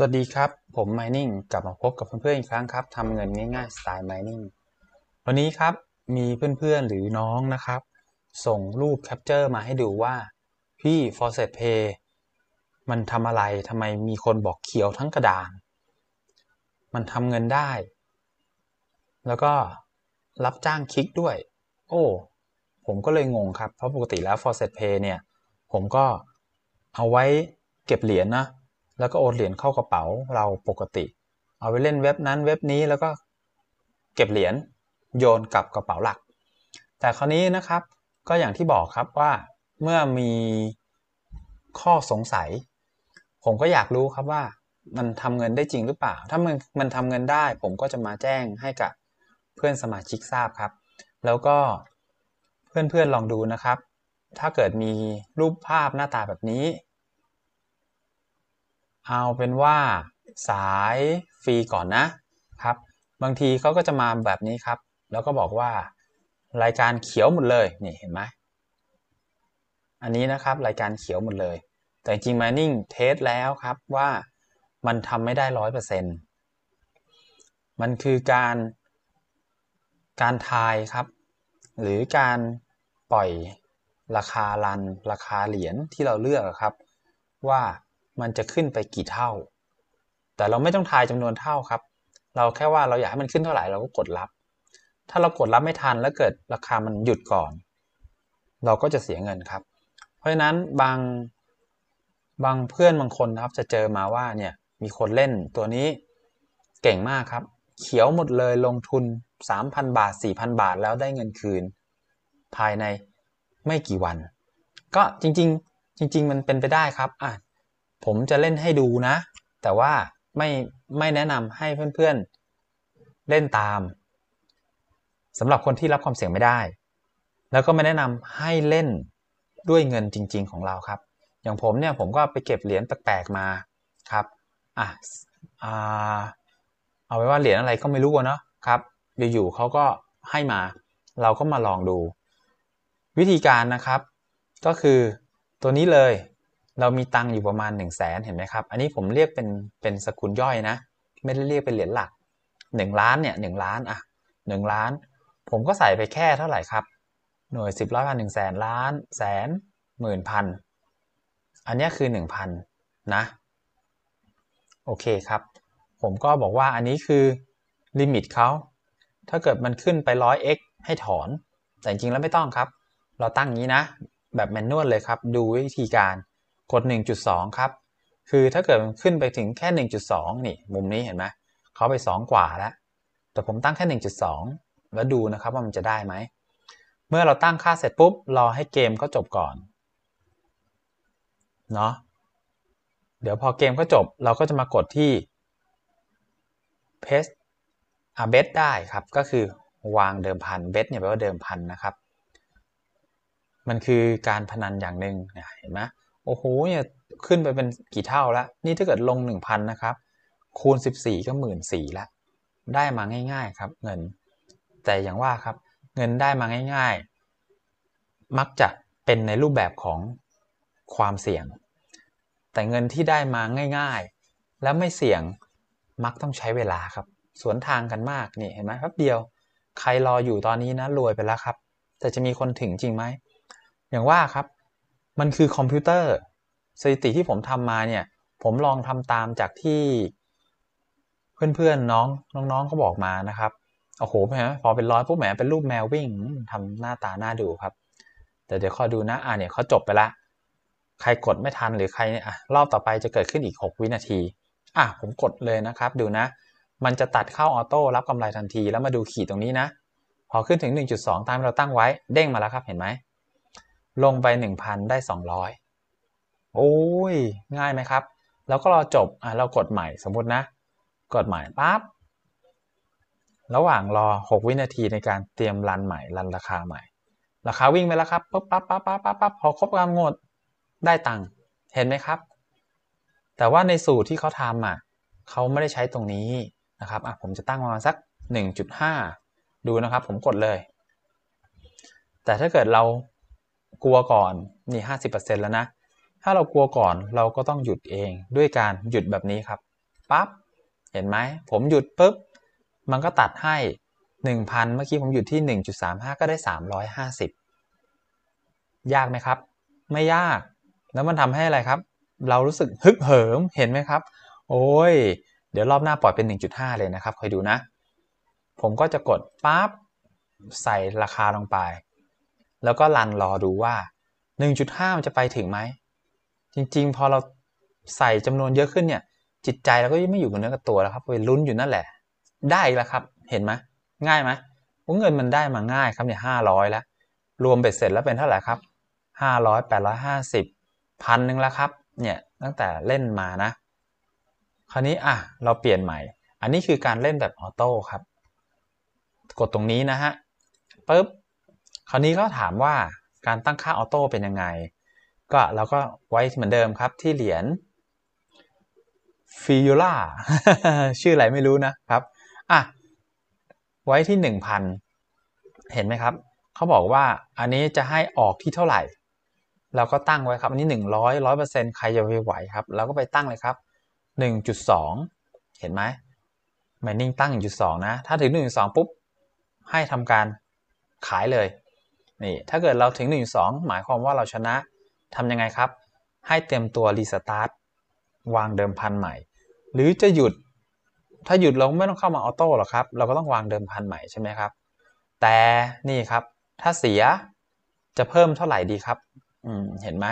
สวัสดีครับผม Mining กลับมาพบกับเพื่อนๆอีกครั้งครับทำเงินง่ายๆสไตล์ Mining วันนี้ครับมีเพื่อนๆหรือน้องนะครับส่งรูปแคปเจอร์มาให้ดูว่าพี่ FaucetPay มันทำอะไรทำไมมีคนบอกเขียวทั้งกระดานมันทำเงินได้แล้วก็รับจ้างคลิกด้วยโอ้ผมก็เลยงงครับเพราะปกติแล้ว FaucetPay เนี่ยผมก็เอาไว้เก็บเหรียญนะแล้วก็โอนเหรียญเข้ากระเป๋าเราปกติเอาไปเล่นเว็บนั้นเว็บนี้แล้วก็เก็บเหรียญโยนกลับกระเป๋าหลักแต่คราวนี้นะครับก็อย่างที่บอกครับว่าเมื่อมีข้อสงสัยผมก็อยากรู้ครับว่ามันทำเงินได้จริงหรือเปล่าถ้ามันทำเงินได้ผมก็จะมาแจ้งให้กับเพื่อนสมาชิกทราบครับแล้วก็เพื่อนๆลองดูนะครับถ้าเกิดมีรูปภาพหน้าตาแบบนี้เอาเป็นว่าสายฟรีก่อนนะครับบางทีเขาก็จะมาแบบนี้ครับแล้วก็บอกว่ารายการเขียวหมดเลยนี่เห็นไหมอันนี้นะครับรายการเขียวหมดเลยแต่จริง Mining เทสแล้วครับว่ามันทำไม่ได้ 100% มันคือการทายครับหรือการปล่อยราคารันราคาเหรียญที่เราเลือกครับว่ามันจะขึ้นไปกี่เท่าแต่เราไม่ต้องทายจำนวนเท่าครับเราแค่ว่าเราอยากให้มันขึ้นเท่าไหร่เราก็กดรับถ้าเรากดรับไม่ทันแล้วเกิดราคามันหยุดก่อนเราก็จะเสียเงินครับเพราะฉะนั้นบางเพื่อนบางคนนะครับจะเจอมาว่าเนี่ยมีคนเล่นตัวนี้เก่งมากครับเขียวหมดเลยลงทุน 3,000 บาท 4,000 บาทแล้วได้เงินคืนภายในไม่กี่วันก็จริงมันเป็นไปได้ครับผมจะเล่นให้ดูนะแต่ว่าไม่แนะนำให้เพื่อนๆเล่นตามสำหรับคนที่รับความเสี่ยงไม่ได้แล้วก็ไม่แนะนำให้เล่นด้วยเงินจริงๆของเราครับอย่างผมเนี่ยผมก็ไปเก็บเหรียญแปลกๆมาครับเอาไว้ว่าเหรียญอะไรก็ไม่รู้เนาะครับอยู่ๆเขาก็ให้มาเราก็มาลองดูวิธีการนะครับก็คือตัวนี้เลยเรามีตังค์อยู่ประมาณ 100,000 เห็นไหมครับอันนี้ผมเรียกเป็นสกุลย่อยนะไม่ได้เรียกเป็นเหรียญหลัก1ล้านเนี่ย1ล้าน1ล้านผมก็ใส่ไปแค่เท่าไหร่ครับหน่วย10ร้อยพัน1แสนล้านแสนหมื่นพันอันนี้คือ 1,000 นะโอเคครับผมก็บอกว่าอันนี้คือลิมิตเขาถ้าเกิดมันขึ้นไป 100x ให้ถอนแต่จริงๆแล้วไม่ต้องครับเราตั้งงี้นะแบบแมนนวลเลยครับดูวิธีการกด 1.2 ครับคือถ้าเกิดมันขึ้นไปถึงแค่ 1.2 นี่มุมนี้เห็นไหมเขาไป2กว่าแล้วแต่ผมตั้งแค่ 1.2 แล้วดูนะครับว่ามันจะได้ไหมเมื่อเราตั้งค่าเสร็จปุ๊บรอให้เกมก็จบก่อนเนาะเดี๋ยวพอเกมก็จบเราก็จะมากดที่ Place a Bet ได้ครับก็คือวางเดิมพัน Bet เนี่ยแปลว่าเดิมพันนะครับมันคือการพนันอย่างหนึ่งเห็นไหมโอ้โหเนี่ยขึ้นไปเป็นกี่เท่าแล้วนี่ถ้าเกิดลง 1,000 นะครับคูณ14ก็ 14,000 แล้วได้มาง่ายๆครับเงินแต่อย่างว่าครับเงินได้มาง่ายๆมักจะเป็นในรูปแบบของความเสี่ยงแต่เงินที่ได้มาง่ายๆแล้วไม่เสี่ยงมักต้องใช้เวลาครับสวนทางกันมากนี่เห็นไหมครับเดียวใครรออยู่ตอนนี้นะรวยไปแล้วครับแต่จะมีคนถึงจริงไหมอย่างว่าครับมันคือคอมพิวเตอร์สถิติที่ผมทำมาเนี่ยผมลองทำตามจากที่เพื่อนๆน้องเขาบอกมานะครับโอ้โหแหมพอเป็นร้อยปุ๊บแหมเป็นรูปแมววิ่งทำหน้าตาน่าดูครับแต่เดี๋ยวขอดูนะเนี่ยเขาจบไปละใครกดไม่ทันหรือใครเนี่ยรอบต่อไปจะเกิดขึ้นอีก6วินาทีผมกดเลยนะครับดูนะมันจะตัดเข้าออโต้รับกำไรทันทีแล้วมาดูขีดตรงนี้นะพอขึ้นถึง 1.2 ตามที่เราตั้งไว้เด้งมาแล้วครับเห็นไหมลงไป 1,000 ได้ 200โอ้ยง่ายไหมครับแล้วก็รอจบเรากดใหม่สมมุตินะกดใหม่ปั๊บระหว่างรอ6วินาทีในการเตรียมรันใหม่รันราคาใหม่ราคาวิ่งไปแล้วครับปั๊บปั๊บปั๊บปั๊บปั๊บพอครบกำหนดได้ตังค์เห็นไหมครับแต่ว่าในสูตรที่เขาทำเขาไม่ได้ใช้ตรงนี้นะครับผมจะตั้งประมาณสัก 1.5 ดูนะครับผมกดเลยแต่ถ้าเกิดเรากลัวก่อนนี่ 50% แล้วนะถ้าเรากลัวก่อนเราก็ต้องหยุดเองด้วยการหยุดแบบนี้ครับ ปั๊บเห็นไหมผมหยุดปุ๊บมันก็ตัดให้ 1,000 เมื่อกี้ผมหยุดที่ 1.35 ก็ได้350ยากไหมครับไม่ยากแล้วมันทำให้อะไรครับเรารู้สึกฮึกเหิมเห็นไหมครับโอ้ยเดี๋ยวรอบหน้าปล่อยเป็น 1.5 เลยนะครับคอยดูนะผมก็จะกดปั๊บใส่ราคาลงไปแล้วก็รันรอดูว่า 1.5 มันจะไปถึงไหมจริงๆพอเราใส่จำนวนเยอะขึ้นเนี่ยจิตใจเราก็ไม่อยู่กับเนื้อกับตัวแล้วครับไปลุ้นอยู่นั่นแหละได้แล้วครับเห็นไหมง่ายไหมเงินมันได้มาง่ายครับเนี่ย500แล้วรวมเบ็ดเสร็จแล้วเป็นเท่าไหร่ครับ500 850 พันหนึ่งแล้วครับเนี่ยตั้งแต่เล่นมานะคราวนี้อ่ะเราเปลี่ยนใหม่อันนี้คือการเล่นแบบออโต้ครับกดตรงนี้นะฮะปึ๊บคราวนี้ก็ถามว่าการตั้งค่าออโต้เป็นยังไงก็เราก็ไว้เหมือนเดิมครับที่เหรียญฟิโอล่า ชื่ออะไรไม่รู้นะครับอ่ะไว้ที่ 1,000 เห็นไหมครับเขาบอกว่าอันนี้จะให้ออกที่เท่าไหร่เราก็ตั้งไว้ครับอันนี้100 100% ใครจะไหวครับเราก็ไปตั้งเลยครับ 1.2 เห็นไหม Mining ตั้ง 1.2 นะถ้าถึง 1.2 ปุ๊บให้ทำการขายเลยนี่ถ้าเกิดเราถึง 1.2 หมายความว่าเราชนะทำยังไงครับให้เต็มตัวรีสตาร์ทวางเดิมพันใหม่หรือจะหยุดถ้าหยุดเราไม่ต้องเข้ามาออโต้หรอกครับเราก็ต้องวางเดิมพันใหม่ใช่ไหมครับแต่นี่ครับถ้าเสียจะเพิ่มเท่าไหร่ดีครับเห็นไหม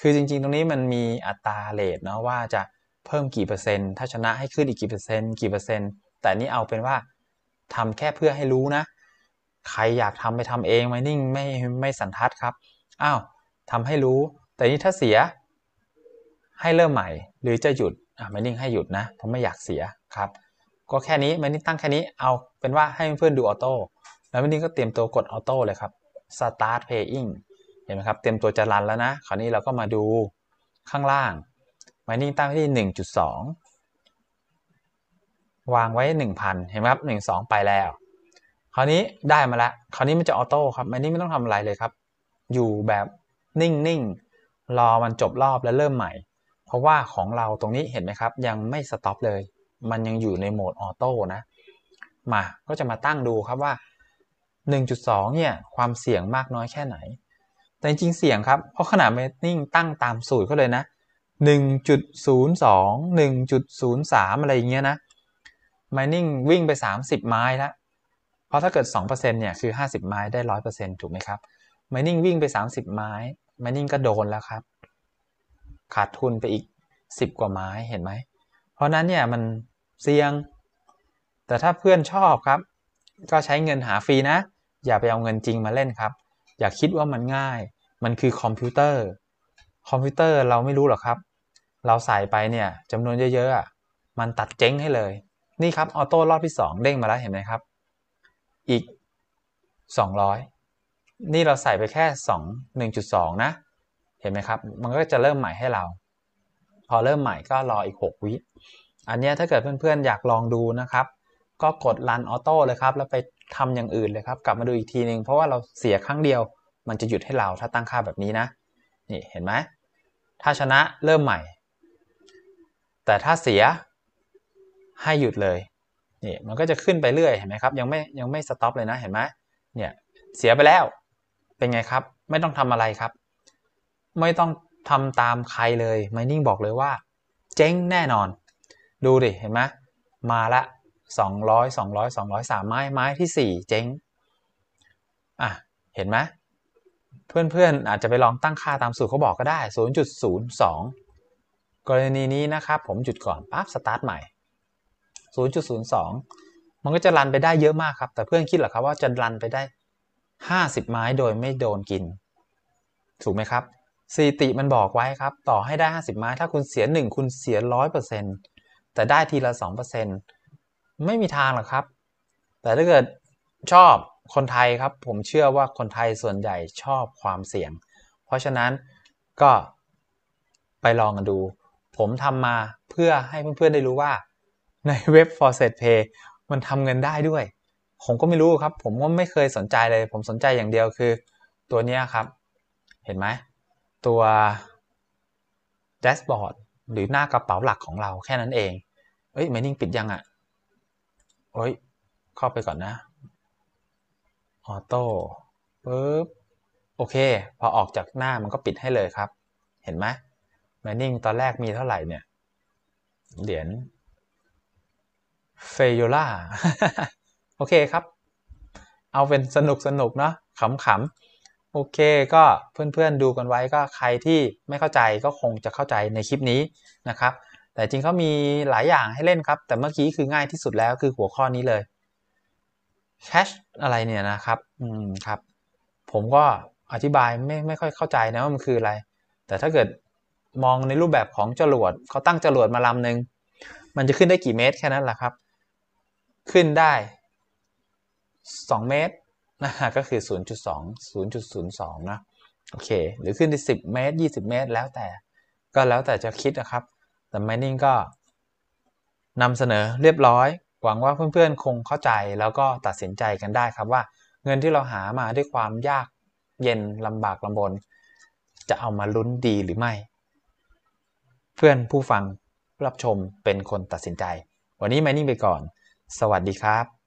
คือจริงๆตรงนี้มันมีอัตราเรทเนาะว่าจะเพิ่มกี่เปอร์เซ็นต์ถ้าชนะให้ขึ้นอีกกี่เปอร์เซ็นต์แต่นี่เอาเป็นว่าทำแค่เพื่อให้รู้นะใครอยากทำไปทำเองMiningไม่สันทัดครับอ้าวทำให้รู้แต่นี่ถ้าเสียให้เริ่มใหม่หรือจะหยุดMiningให้หยุดนะผมไม่อยากเสียครับก็แค่นี้Miningตั้งแค่นี้เอาเป็นว่าให้เพื่อนดูออโต้แล้วMiningก็เตรียมตัวกดออโต้เลยครับ start paying เห็นไหมครับเตรียมตัวจะรันแล้วนะคราวนี้เราก็มาดูข้างล่างMiningตั้งที่ 1.2 วางไว้ 1,000 เห็นไหมครับ 1.2 ไปแล้วคราวนี้ได้มาแล้วคราวนี้มันจะออโต้ครับMiningไม่ต้องทำอะไรเลยครับอยู่แบบนิ่งๆรอมันจบรอบแล้วเริ่มใหม่เพราะว่าของเราตรงนี้เห็นไหมครับยังไม่สต็อปเลยมันยังอยู่ในโหมดออโต้นะมาก็จะมาตั้งดูครับว่า 1.2 เนี่ยความเสี่ยงมากน้อยแค่ไหนแต่จริงๆเสี่ยงครับเพราะขนาดMiningตั้งตามสูตรเขาเลยนะ 1.02 1.03 อะไรอย่างเงี้ยนะMiningวิ่งไป30ไม้แล้วเพราะถ้าเกิด 2% เนี่ยคือ50ไม้ได้ 100% ถูกไหมครับMiningวิ่งไป30ไม้Miningก็โดนแล้วครับขาดทุนไปอีก10กว่าไม้เห็นไหมเพราะนั้นเนี่ยมันเสี่ยงแต่ถ้าเพื่อนชอบครับก็ใช้เงินหาฟรีนะอย่าไปเอาเงินจริงมาเล่นครับอย่าคิดว่ามันง่ายมันคือคอมพิวเตอร์เราไม่รู้หรอกครับเราใส่ไปเนี่ยจำนวนเยอะๆมันตัดเจ๊งให้เลยนี่ครับออโต้รอบที่2เด้งมาแล้วเห็นไหมครับอีก200นี่เราใส่ไปแค่ 1.2 นะเห็นไหมครับมันก็จะเริ่มใหม่ให้เราพอเริ่มใหม่ก็รออีก6วิอันนี้ถ้าเกิดเพื่อนๆอยากลองดูนะครับก็กดรันออโต้เลยครับแล้วไปทำอย่างอื่นเลยครับกลับมาดูอีกทีนึงเพราะว่าเราเสียครั้งเดียวมันจะหยุดให้เราถ้าตั้งค่าแบบนี้นะนี่เห็นไหมถ้าชนะเริ่มใหม่แต่ถ้าเสียให้หยุดเลยนี่มันก็จะขึ้นไปเรื่อยเห็นไหมครับยังไม่สต็อปเลยนะเห็นไหมเนี่ยเสียไปแล้วเป็นไงครับไม่ต้องทำอะไรครับไม่ต้องทำตามใครเลยMiningบอกเลยว่าเจ๊งแน่นอนดูดิเห็นไหมมาละ200 3ไม้ที่4เจ๊งอ่ะเห็นไหมเพื่อนๆอาจจะไปลองตั้งค่าตามสูตรเขาบอกก็ได้ 0.02 กรณีนี้นะครับผมหยุดก่อนปั๊บสตาร์ทใหม่ 0.02 มันก็จะรันไปได้เยอะมากครับแต่เพื่อนคิดเหรอครับว่าจะรันไปได้50ไม้โดยไม่โดนกินถูกไหมครับสถิติมันบอกไว้ครับต่อให้ได้50ไม้ถ้าคุณเสีย1คุณเสีย 100% แต่ได้ทีละ 2% ไม่มีทางหรอกครับแต่ถ้าเกิดชอบคนไทยครับผมเชื่อว่าคนไทยส่วนใหญ่ชอบความเสี่ยงเพราะฉะนั้นก็ไปลองกันดูผมทำมาเพื่อให้เพื่อนๆได้รู้ว่าในเว็บ FaucetPay มันทำเงินได้ด้วยผมก็ไม่รู้ครับผมก็ไม่เคยสนใจเลยผมสนใจอย่างเดียวคือตัวนี้ครับเห็นไหมตัวแดชบอร์ดหรือหน้ากระเป๋าหลักของเราแค่นั้นเอง เอ้ย Mining ปิดยังอ่ะโอ้ยเข้าไปก่อนนะออโต้ปึ๊บโอเคพอออกจากหน้ามันก็ปิดให้เลยครับเห็นไหม Mining ตอนแรกมีเท่าไหร่เนี่ยเหรียญเฟโยล่าโอเคครับเอาเป็นสนุกสนุกเนาะขำๆโอเคก็เพื่อนๆดูกันไว้ก็ใครที่ไม่เข้าใจก็คงจะเข้าใจในคลิปนี้นะครับแต่จริงเขามีหลายอย่างให้เล่นครับแต่เมื่อกี้คือง่ายที่สุดแล้วคือหัวข้อนี้เลยแคชอะไรเนี่ยนะครับครับผมก็อธิบายไม่ค่อยเข้าใจนะว่ามันคืออะไรแต่ถ้าเกิดมองในรูปแบบของจรวดเขาตั้งจรวดมาลำหนึ่งมันจะขึ้นได้กี่เมตรแค่นั้นแหละครับขึ้นได้2เมตรนะก็คือ 0.02 นะโอเคหรือขึ้นได้10เมตร20เมตรแล้วแต่ก็แล้วแต่จะคิดนะครับแต่ Mining ก็นำเสนอเรียบร้อยหวังว่าเพื่อนๆคงเข้าใจแล้วก็ตัดสินใจกันได้ครับว่าเงินที่เราหามาด้วยความยากเย็นลำบากลำบนจะเอามาลุ้นดีหรือไม่เพื่อนผู้ฟังรับชมเป็นคนตัดสินใจวันนี้ Mining ไปก่อนสวัสดีครับ